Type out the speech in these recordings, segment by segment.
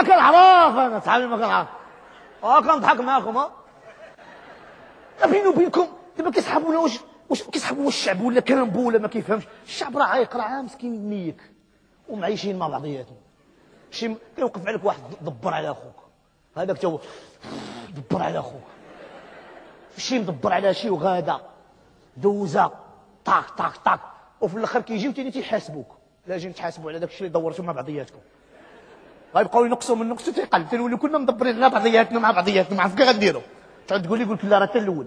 اكل عراف. انا اصحابي ما كان عارف كان نضحك معاكم. بيني وبينكم دابا كيسحبونا واش كيسحبوا الشعب ولا كرامبو ولا ما كيفهمش. الشعب راه عايق، راه عام مسكين ميك ومعيشين مع بعضياتهم. شي كيوقف عليك واحد دبر على اخوك، هذاك تا هو دبر على اخوك، شي مدبر على شي وغاده دوزه طاك طاك طاك، وفي الاخر كيجيو تاني تيحاسبوك. لا جينا تحاسبوا على داك الشيء اللي دورتو مع بعضياتكم، غيبقاو ينقصوا من نقصو تيقل. تنولي كنا مدبرين لنا بعضياتنا مع بعضياتنا، ما عرفت كي غنديروا. تعود تقول لي قلت لا راه تا الاول.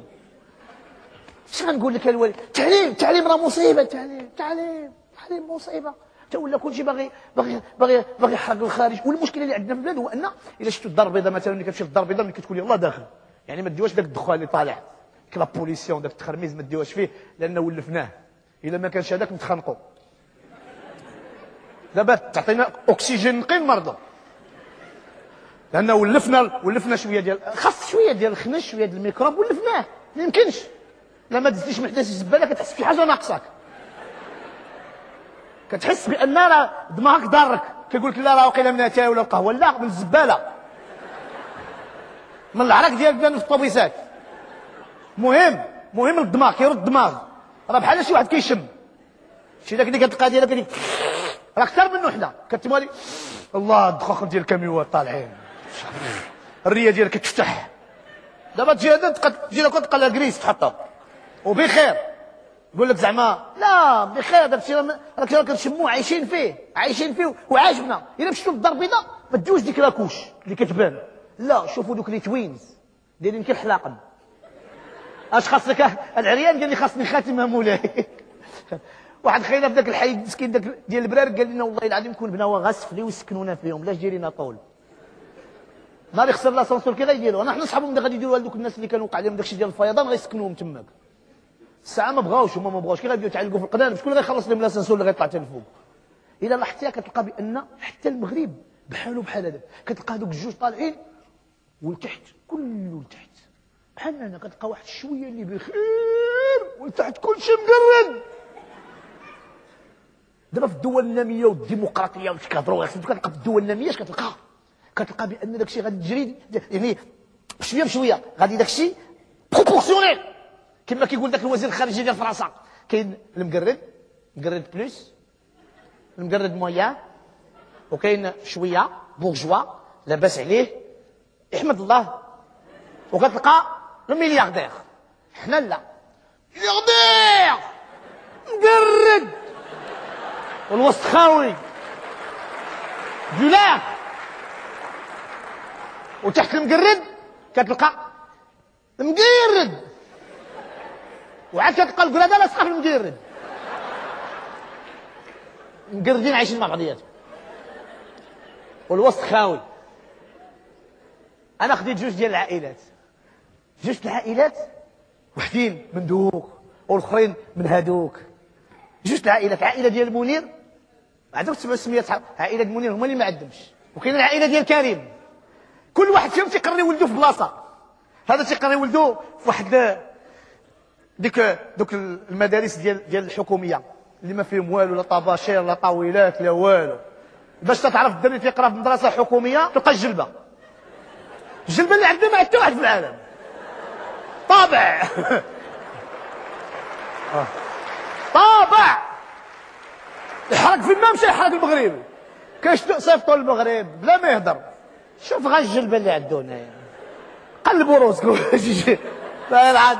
اش غنقول لك الوالد؟ التعليم التعليم راه مصيبه. التعليم التعليم التعليم مصيبه، حتى ولا كلشي باغي باغي باغي باغي يحرق الخارج. والمشكله اللي عندنا في البلاد هو ان الا شفتوا الدار البيضاء مثلا، ملي كتمشي للدار البيضاء ملي كتكون يلاه داخل، يعني ما ديوهاش داك الدخان اللي طالع كلا بوليسيون، داك التخرميز ما ديوهاش فيه لانه ولفناه. الا ما كانش هذاك نتخنقوا. دابا تعطينا اكسجين نقي المرضى لانه ولفنا شويه ديال، خاص شويه ديال الخنش، شويه ديال الميكروب ولفناه. ما يمكنش لا ما دزتيش من حدا شي زباله كتحس بشي حاجه ناقصاك، كتحس بان راه دماغك ضارك. كيقول لك لا راه وقيله من اتاي ولا القهوه، لا من الزباله، من العرق ديال بنان في الطوبيسات. مهم الدماغ كيرد الدماغ. راه بحال شي واحد كيشم شي داك اللي كتلقى ديالك هذيك، راه اكثر من وحده كتمالي. الله الدخان ديال الكاميوات طالعين، الريه ديالك كتفتح. دابا تجي هذا تجي لك تلقى لها كريس تحطها وبخير. يقول لك زعما لا بخير، داكشي راه كنشموه عايشين فيه وعاجبنا. الا مشيتو للدار البيضاء ما تديوش ديك لاكوش اللي كتبان، لا شوفوا دوك لي توينز دايرين كي الحلاقم. اش خاصك العريان؟ قال لي خاصني خاتمها مولاي. واحد خينا في ذاك الحي المسكين ذاك ديال البرارك، قال لنا والله العظيم كون بناوا غاسفلي ويسكنونا فيهم، لاش دايرينا طول. نهار يخسر لاسانسور كي غيديروا؟ انا حنا صحابهم اللي غادي يديروا لهذوك الناس اللي كانوا وقع عليهم داكشي ديال الفيضان، غيسكنوهم تماك. الساعه ما بغاوش، هما ما بغاوش. كي غاديو يتعلقوا في القدام، شكون اللي غيخلص لهم لاسانسور اللي غيطلع حتى لفوق؟ الا لاحظتيها كتلقى بان حتى المغرب بحالو بحال هذا. كتلقى هذوك الجوج طالعين ولتحت، كله لتحت بحالنا هنا. كتلقى واحد شويه اللي بخير ولتحت كلشي مقرد. دابا في الدول الناميه والديمقراطيه واش كيهضروا، كتلقى في الدول الناميه اش كتلقى بان داكشي غادي تجري، يعني بشويه بشويه غادي داكشي بروبورسيونيل. كما كيقول داك الوزير الخارجيه ديال فرنسا، كاين المقرد مقرد بلوس، المقرد مويان، وكاين شويه بورجوا لاباس عليه يحمد الله، وكتلقى الملياردير. حنا لا ملياردير مقرد والوسخاوي جولاه، وتحت المقرد كتلقى المقرد، وعاد كتلقى القرده لاصقه في المقرد. المقردين عايشين مع بعضياتهم والوسخاوي. انا خديت جوج ديال العائلات، جوج العائلات وحدين من دوك والاخرين من هادوك. جوج العائلات، عائله ديال المنير عندهم 700 صحاب، عائله المنير هما اللي ما عندهمش، وكاين العائله ديال كريم. كل واحد فيهم تيقري ولده في بلاصه، هذا تيقري ولده في واحد دوك المدارس ديال الحكوميه اللي ما فيهم والو، لا طباشير لا طاويلات لا والو. باش تعرف الدري تيقرا في مدرسه حكوميه تلقى الجلبه، الجلبه اللي عندنا ما عند حتى واحد في العالم طابع. طابع يحرق في الماء مشى يحرق المغربي، صيفطوا للمغرب بلا ما يهضر. شوف غا الجلبه اللي عندو هنايا، قلبوا روسكم.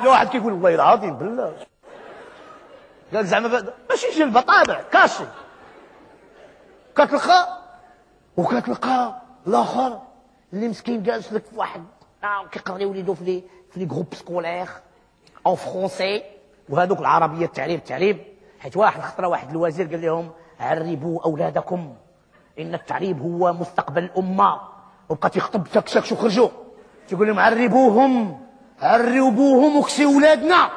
واحد كيقول والله العظيم بالله، قال زعما ماشي جلبه طابع كاشي. وكتلقى الاخر اللي مسكين جالس لك في واحد كيقري وليدو في لي جروب سكولير اون فرونسي، وهذوك العربيه التعريب، حيت واحد الخطره واحد الوزير قال لهم عربوا اولادكم ان التعريب هو مستقبل الامه، وبقى تيخطب شكشك وخرجوا. تيقول لهم عربوهم وكسي ولادنا،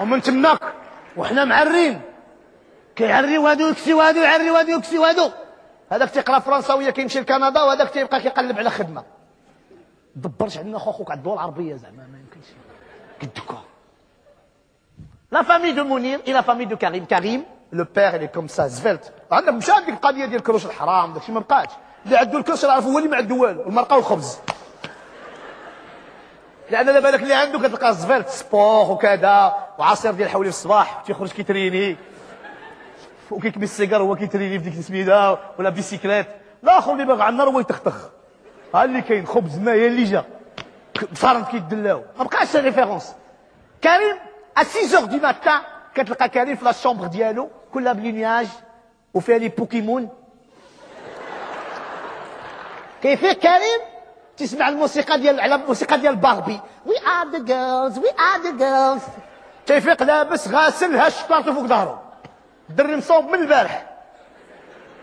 ومن تماك وحنا معرين كيعريو هادو يكسيو هادو، يعريو هادو يكسيو هادو. هذاك تيقرا فرنساويه كيمشي لكندا، وهذاك تيبقى كيقلب على خدمه. دبرت عندنا خوك على الدول العربيه زعما ما يمكنش قدك. لا فامي دو منير اي لا فامي دو كريم. كريم لو بيغ اللي كوم سا زفلت، عندنا مشى هذيك القضيه ديال الكروش الحرام داكشي ما بقاش، اللي عنده الكروش يعرف هو اللي ما عنده والو، المرقه والخبز. لان على بالك اللي عنده كتلقى زفلت سبور وكذا وعصير ديال حولي في الصباح تيخرج كيتريني وكيكمي السيجار هو كيتريني في ديك السميده ولا بيسيكليت، الاخر اللي باغي على النار هو يتختخ. ها اللي كاين خبز ما هي اللي جا فرنت كيدلاو، ما بقاش ريفيرونس. كريم ا 6 اور دي ماتان كتلقى كريم في لا شومبر ديالو كلها بلينياج وفيها لي بوكيمون. كيفاه كريم تسمع الموسيقى ديال على الموسيقى ديال باربي، وي ار ذا جيرلز وي ار ذا جيرلز. تيفيق لابس غاسل هش بارتو فوق ظهره، الدري مصوب من البارح.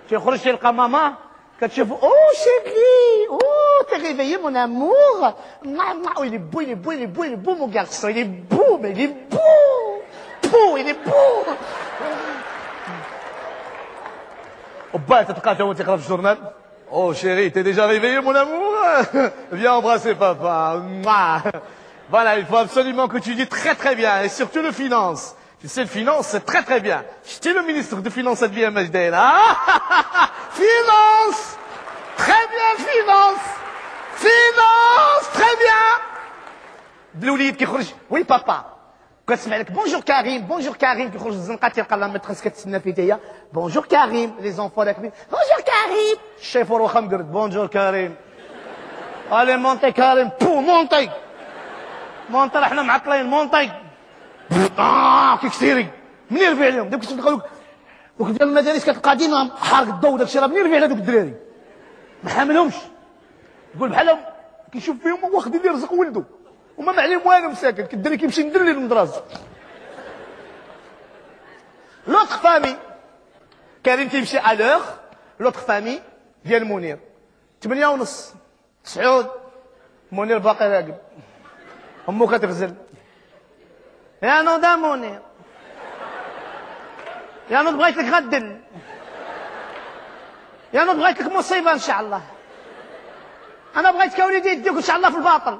تيخرج تيلقى ماما كتشوف اوه شيري اوه تي ريفيي مون امور ماما. Il est beau, il est beau, il est beau, il est beau mon garçon, il est beau, mais il est beau. Pouh, il est beau. وباه تلقى تو تقرا في الجورنال. Oh chérie, t'es déjà réveillé mon amour? Viens embrasser papa. Voilà, il faut absolument que tu dis très très bien et surtout le finance. Tu sais, le finance, c'est très très bien. J'étais le ministre de finance à l'IMHD là. Finance! Très bien, finance! Finance! Très bien! Bloulid qui خرج. Oui papa. كتسمع لك بونجور كريم بونجور كريم كيخرج الزنقه تيلقى لا ماتريس كتسنى فيه تاهي بونجور كريم لي زونفون راكبين بونجور كريم الشيفور واخا مقرد بونجور كريم الي مونتي كريم بو مونتي مونتي حنا معطلين مونتي كيكسيري منين رفع عليهم داك كتلقى دوك ديال المدارس كتلقى ديما حارق الضو داكشي راه منين رفع على دوك الدراري ما حاملهمش تقول بحالهم كيشوف فيهم واخدين لي رزق ولدو وما معلم والو مساكن كالدري كيمشي ندري للمدرسه. لوطخ فامي كريم كيمشي على لوغ لوطخ فامي ديال منير 8:30 9 منير باقي راقب امو كتغزل يا نوضا منير يا نوض بغيت لك غدل يا نوض بغيت لك مصيبه ان شاء الله انا بغيتك يا وليدي يديك ان شاء الله في الباطل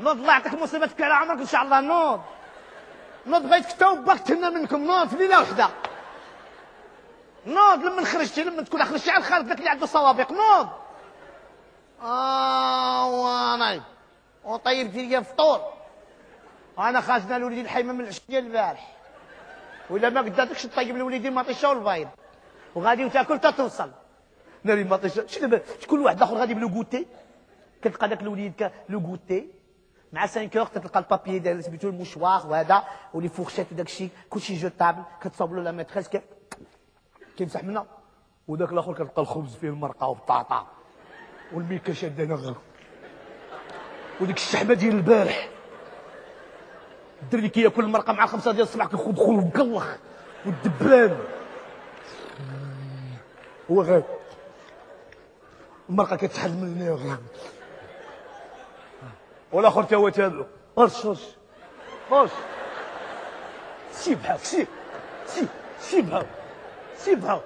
نوض الله يعطيك مصيبتك على عمرك ان شاء الله نوض نوض بغيتك تا وباك تهنى منكم نوض في ليله وحده نوض لما خرجتي لما تكون خرجتي على الخارج داك اللي عنده صوابق نوض وانا وطيبتي ليا الفطور انا خاصنا لوليدي الحيمه من العشيه ديال البارح ولا ما قدرتكش طيب لوليدي المطيشه والبيض وغادي وتاكل تا توصل ناري المطيشه شي دابا شكون واحد اخر غادي بلو كوتي كتلقى داك الوليد لو كوتي مع 5 اور كتلقى البابيي ديال سميتو المشواخ وهذا ولي فورشيت وداك الشيء كلشي جوطابل كتصاوب له لا ماتريس كيمسح منها وداك الاخر كتلقى الخبز فيه المرقه والبطاطا والميكا شاده هنا غير وديك الشحمه ديال البارح الدري كياكل المرقه مع 5 ديال الصباح كيخوض خول ومقلخ والدبان هو غير المرقه كتحل من هنا غير والاخر تا هو تابعو ارش ارش ارش سيب بحال سيب سيب سيب بحال سيب بحال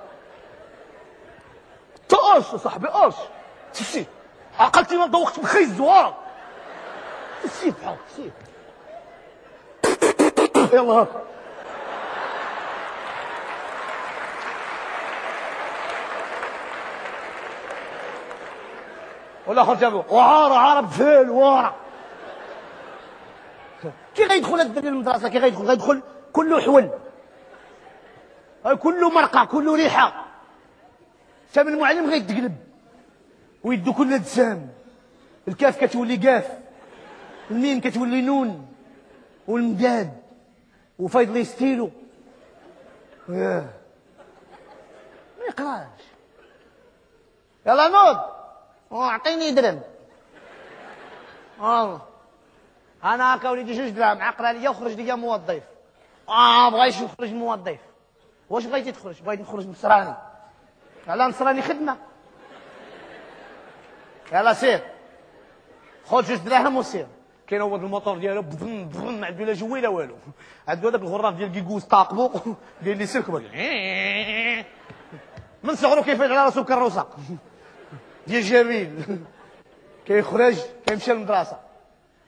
تا ارش اصاحبي ارش سيب عقلتي ما ضوقت بخي الزوار سيب بحال سيب يلا هاك والاخر تابعو وعاره عاره بفال وعاره كي غيدخل الدري للمدرسه كي غيدخل كله حول كله مرقه كله ريحه حتى من المعلم غيتقلب ويدو كلها دسام الكاف كتولي كاف الميم كتولي نون والمداد وفايض لي ستيلو ما يقراش يلا نوض وعطيني درهم والله انا هاكا وليدي 2 دراهم عقرا ليا وخرج ليا موظف بغا يخرج موظف واش بغيتي تخرج؟ بغيت نخرج نصراني. على نصراني خدمه. يلا سير خذ 2 دراهم وسير. كينوض الموطور ديالو بضم بضم ما عندو لا جوي لا والو، عندو هذاك الغراف ديال كيكوز طاقبو داير لي سلك من صغرو كيفيض على راسو كروسه ديال جميل. كيخرج كيمشي للمدرسه.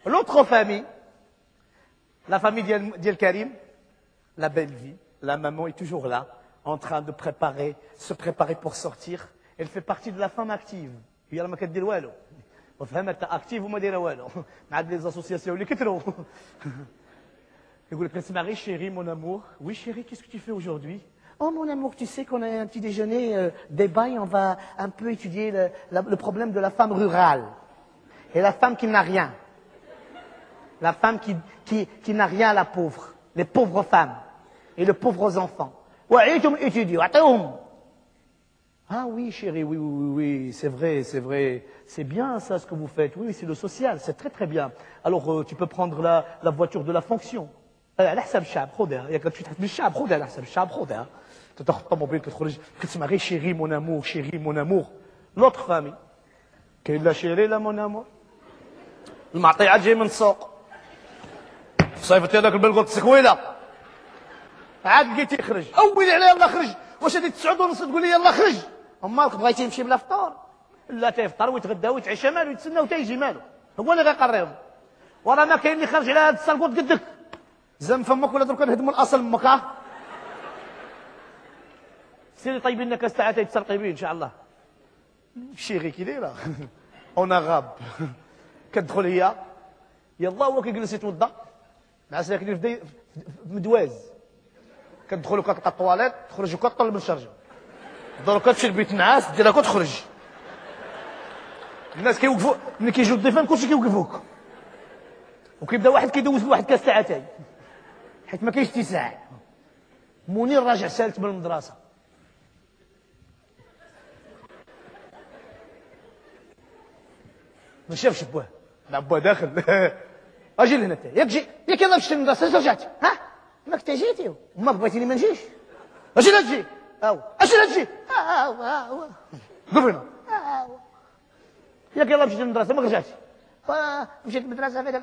لوطخ فامي لا فامي ديال كريم لا بيل في. La maman est toujours là, en train de préparer, se préparer pour sortir. Elle fait partie de la femme active. Il y a la maquette des loyaux. La femme active, ou ma des loyaux. Avec les associations, les quatre. Écoute, laisse Marie, chérie, mon amour. Oui, chérie, qu'est-ce que tu fais aujourd'hui? Oh, mon amour, tu sais qu'on a un petit déjeuner débat et on va un peu étudier le problème de la femme rurale. Et la femme qui n'a rien. La femme qui n'a rien, la pauvre. Les pauvres femmes. Et les pauvres enfants. Ouaïtoum étudie, ouaïtoum. Ah oui, chérie, oui, oui, oui, c'est vrai, c'est vrai. C'est bien ça ce que vous faites. Oui, c'est le social, c'est très très bien. Alors tu peux prendre la voiture de la fonction. على حساب الشعب خذها، ياك تمشي تحت الشعب خذها على حساب الشعب خذها. تاخذ الطوموبيل كتخرج كتسمع غير شيري مون امور شيري مون امور. لوطخ فامي. كاين لا شيري لا مون امور. المعطيات جاي من السوق. صيفط لي هذاك البلغوط السكويله. عاد لقيتي يخرج، أول عليه يلا خرج، واش هذه 9:30 تقول لي يلا خرج؟ أمالك بغيتي يمشي بلا فطور؟ لا تيفطر ويتغدى ويتعشى مالو يتسنى وتيجي مالو، هو اللي غيقريهم. وراه ما كاين اللي خرج على هذا السلقوط قدك. زم فمك ولا دركا نهدموا الأصل مك ها؟ سيري طيبي لنا كاس تاع اتاي تسرقي به إن شاء الله. شيغي كي دايرة؟ أونا غاب. كتدخل هي، يلا هو كيجلس يتوضا، مع ساكنين في مدواز. كتدخل وكتلقى الطواليت، تخرج وكتطلب الشرجه. دروك كتمشي لبيت النعاس ديرها كتخرج. الناس كيوقفوا ملي كيجيو الضيفان كلشي كيوقفوك. وكيبدا واحد كيدوز لواحد كاس تاع اتاي. حيت ما كاينش اتساع. منير راجع سالت من المدرسه. ما شافش بواه. لا بواه داخل. اجي لهنا انت، ياك جي، ياك يلاه مشيت للمدرسه اش رجعتي؟ ها؟ ماك تا جيتي ماك بغيتيني ما نجيش اش لا تجي او اش لا تجي او قف هنا ياك يلاه مشيت للمدرسه ماك رجعتي مشيت للمدرسه في هذاك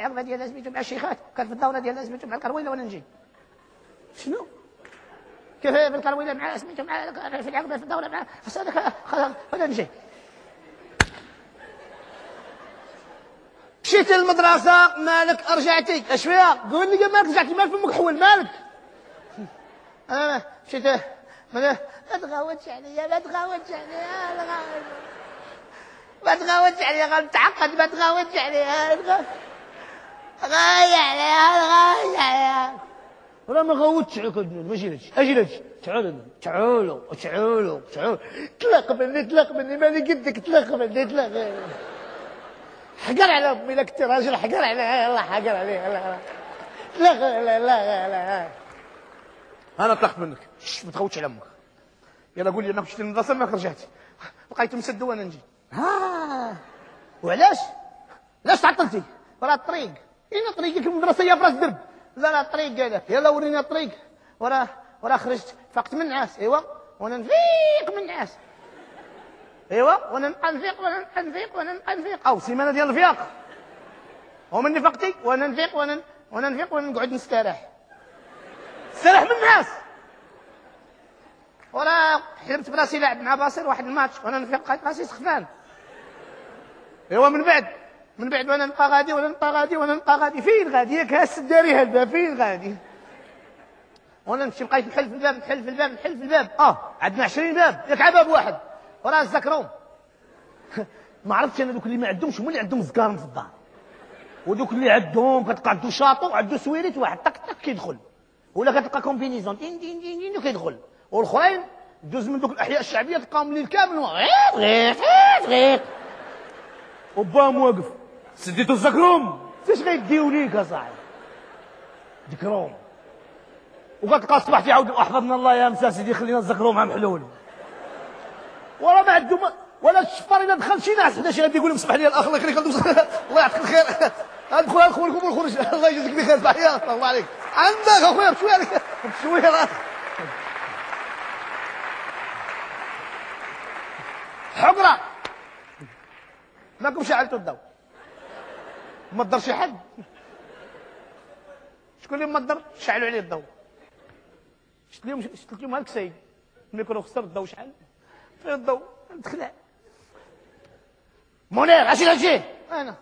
العقبه ديال سميتو مع الشيخات كانت في الدوره ديال سميتو مع القرويله وانا نجي شنو كيف في القرويله مع سميتو مع في العقبه في الدوره مع خاص هذاك وانا نجي مشيت للمدرسة مالك رجعتي اش فيها؟ قول لي مالك رجعتي مالك فمك حول مالك؟ أنا مشيت ما تغاودش عليا ما تغاودش عليا ما تغاودش عليا غنتعقد ما تغاودش عليا غاية عليا غاية عليا ولا ما غاودتش عليك ماشي لهادشي أجي لهادشي تعالوا تعالوا تعالوا تعالوا طلق مني طلق مني مالي قدك طلق مني طلق مني حقر على امي لا كنتي راجل حقر عليها يلاه حقر عليها يلاه لا لا لا لا انا طلقت منك ما تخوتش على امك يلا قول لي انا مشيت للمدرسه ماك رجعتي بقيت مسد وانا نجي ها وعلاش؟ علاش تعطلتي؟ راه الطريق اين طريقك المدرسه هي براس درب لا لا الطريق قالك يلا ورينا الطريق وراه خرجت فقت من النعاس ايوا وانا نفيق من النعاس ايوا وانا نبقى نفيق وانا نبقى نفيق وانا نبقى نفيق او سيمانه ديال الفياق ومني فقتي وانا نفيق وانا نفيق وانا نقعد نستريح نستريح من الناس وراه حلمت براسي لاعب مع باصير واحد الماتش وانا نفيق لقيت راسي سخفان ايوا من بعد وانا نبقى غادي وانا نبقى غادي فين غادي ياك هاس داريها الباب فين غادي وانا نمشي بقيت نحل في الباب عندنا 20 باب ياك على باب واحد وراه تذكرهم ما عرفتش انا دوك اللي ما عندهمش هما اللي عندهم زكارم في الدار ودوك اللي عندهم كتلقى عنده شاطو عنده سويريت واحد طق طق كيدخل ولا كتلقى كومبينيزون دين دين دين دين كيدخل والاخرين دوز من دوك الاحياء الشعبيه تلقاهم الليل كامل غير وباهم واقف سديتو تذكرهم فاش غيديو ليك اصاحبي ذكرهم وكتلقى الصباح تيعاود احفظنا الله يا مسا سيدي خلينا نذكرهم عام حلول ورا ما عندهم ولا الشفار الا دخل شي ناس حدا شي غادي يقول لهم صباح لي الاخ الله يخليك الله يعطيك الخير ادخل ادخل لكم ونخرج الله يجزيك بخير صباح الله عليك عندك اخويا بشويه بشويه حقرة ماكم شعلتوا الضو ما تضر شي حد. شكون اللي ما تضر شعلوا عليه الضو؟ شفت لهم هاك سايق الميكرو خسر الضو شحال فين الضو تخلع منير اش اللي انا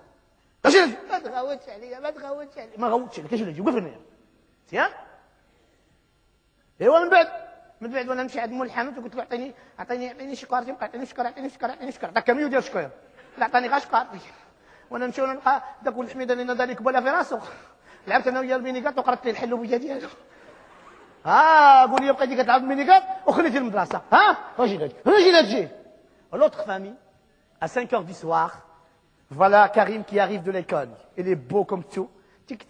اش اللي ما تغوتش عليا ما غوتش عليك اش اللي وقف هنا مزيان. ايوا من بعد وانا نمشي عند مول الحانوت وقلت له عطيني شي كارطي عطيني شكار داك كاميو ديال الشكار لا عطاني غير شكارطي وانا نمشي ونلقى داك ولد الحميده اللي نادى لي كباله في راسو لعبت انا ويا البينيكات وقرات لي الحلوبيه ديالو ها قول لي بقيتي كتلعب بالبينيكات وخليتي المدرسه ها واش جيت l'autre famille à 5h du soir voilà Karim qui arrive de l'école il est beau comme tout tic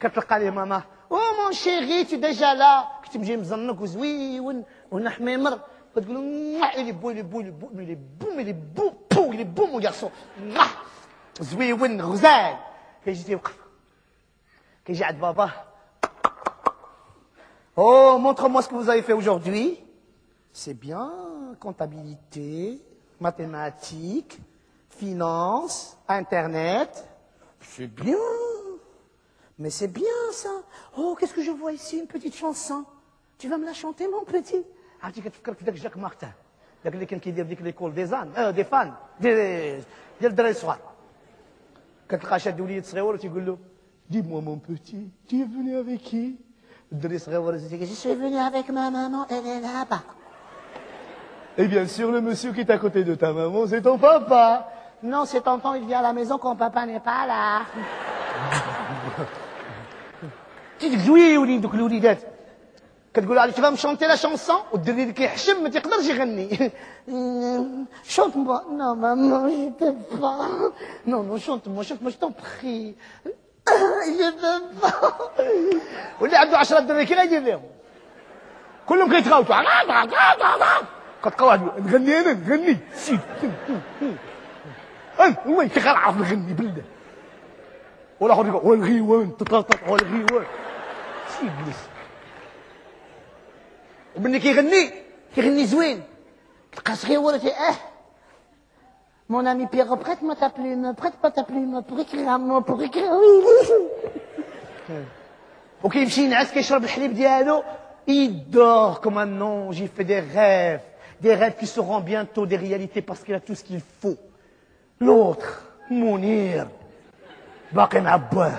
كتلقى ليه ماما او مون شيري تي ديجا لا كنت مجي مزنك وزويون ونحميمر كتقول لي بو مو جاسو زويون غزال كيجي تيوقف كيجي عند باباه Oh, montre-moi ce que vous avez fait aujourd'hui. C'est bien, comptabilité, mathématiques, finance, internet. C'est bien, mais c'est bien ça. Oh, qu'est-ce que je vois ici, une petite chanson. Tu vas me la chanter, mon petit? Ah, tu connais Jacques Martin. Il y a quelqu'un qui dit que l'école des ânes, des fans, des dresseurs. Quand tu rachètes du lit de Sréol, tu dis, dis-moi, mon petit, tu es venu avec qui? Je suis venu avec ma maman, elle est là-bas. Et bien sûr, le monsieur qui est à côté de ta maman, c'est ton papa. Non, c'est tonton, il vient à la maison quand papa n'est pas là. Tu dis oui, oui, donc le dette. Quand tu vas me chanter la chanson, ou te dire que Hachem me dit que j'ai gagné. Chante-moi. Non, maman, je peux pas. Non, chante-moi, je t'en prie. واللي عنده 10 دراري كي غايدير ليهم كلهم كيتغاوتوا كتلقى واحد نغني انا نغني سيد هو كيغير عارف نغني بالله والاخر يقول والغيوان تطرطط والغيوان سيد بليس وملي كيغني زوين تلقى صغير ولا Mon ami Pierrot, prête-moi ta plume, prête-moi ta plume, pour écrire un mot, pour écrire oui. Ok, il me dit, il dort comme un ange, il fait des rêves qui seront bientôt des réalités parce qu'il a tout ce qu'il faut. L'autre, Mounir, Baken Abba.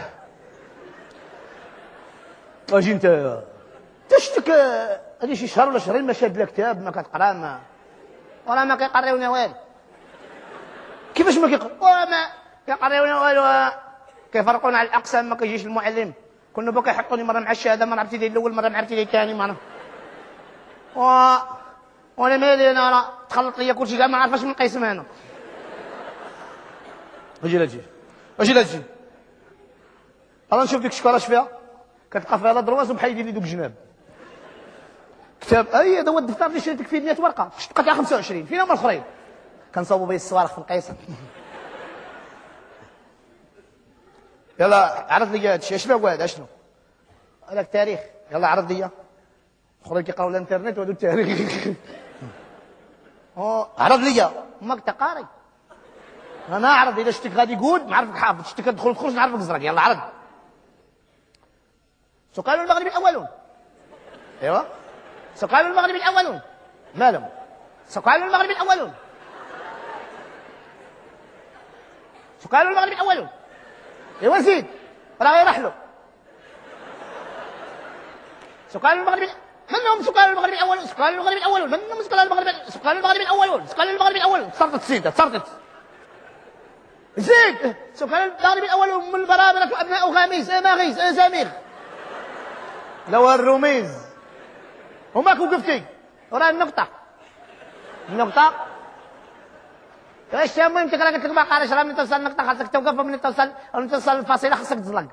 اجي انت تشتك هذه شي شهر ولا شهرين ما شاد لا كتاب ما كتقرا ما ولا ما كيقريونا والو كيفاش ما كيقريونا والو كيفرقونا على الاقسام ما كيجيش المعلم كنا باقي يحطوني مره مع الشهاده مره مع ابتدائي الاول مره مع ابتدائي الثاني مره وانا مالي انا تخلط ليا كلشي كاع ما عارفاش من قيسم انا اجي انا نشوف ديك الشكاره اش فيها كتلقى فيها لا درواز وبحال يدير لي دوك الجناب كتاب اي هذا هو الدفتر اللي شريتك فيه 100 ورقه بقى تاع 25 فين هما الاخرين كنصاوبوا به الصواريخ في القيصر يلا عرض لي هادشي اشنو هو هذا اشنو هذاك التاريخ يلا عرض لي الاخرين كيقراو الانترنت وهذو التاريخ عرض لي ماك تقاري انا عرض الا شتيك غادي يقول نعرفك حافظ شتيك كتدخل تخرج نعرفك زرق يلا عرض سقالوا المغرب الاولون ايوا سقالوا المغرب الاولون مالهم سقالوا المغرب الاولون سقالوا المغرب الاولون ايوا زيد راه يرحلوا سقالوا المغرب منهم سقالوا المغرب الاولون منهم سقالوا المغرب الاولون صارت سيده صارت زيد سقالوا المغرب الاولون من برابره ابناء غاميز ماغيز زمير لو الروميز وماك وقفتي وراه النقطه واش المهم تقرا قلت لك ما قراش راه ملي توصل النقطه خاصك توقف ملي توصل الفاصله خاصك تزلق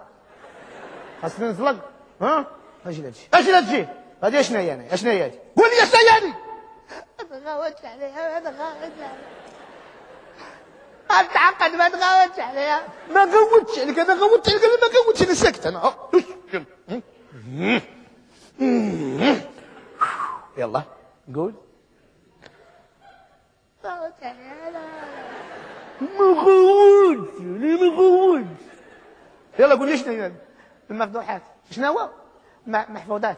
خاصني نزلق ها اجي هادشي هادي اشنو هي هادي قول لي اشنو هي هادي ما تغوتش عليها تعقد ما تغوتش عليك انا ساكت انا يلا قول الله تعالى. ما خوتش ليه ما خوتش؟ يلا قول لي شنو المفتوحات؟ شنو؟ محفوظات.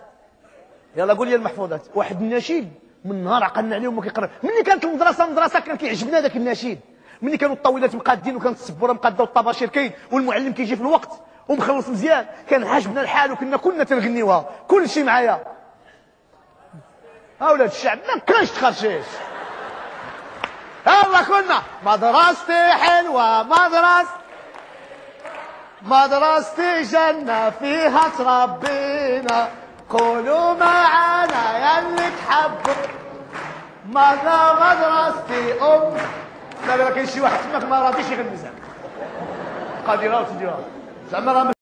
يلا قول لي المحفوظات. واحد النشيد من نهار عقلنا عليه وما كيقرا. ملي كانت المدرسه مدرسه كان كيعجبنا ذاك النشيد. ملي كانوا الطاولات مقادين وكانت السبوره مقاده والطباشير كاين والمعلم كيجي في الوقت ومخلص مزيان، كان عاجبنا الحال وكنا كلنا تنغنيوها، كلشي معايا. ها ولاد الشعب ما كانش تخرشيش. يلا كنا مدرستي حلوه مدرستي جنه فيها تربينا، قولوا معانا ياللي تحبوا. مدرستي ام لا ما كاينش شي واحد تماك ما راضيش يغني زعما. قادره وتديرها زعما راه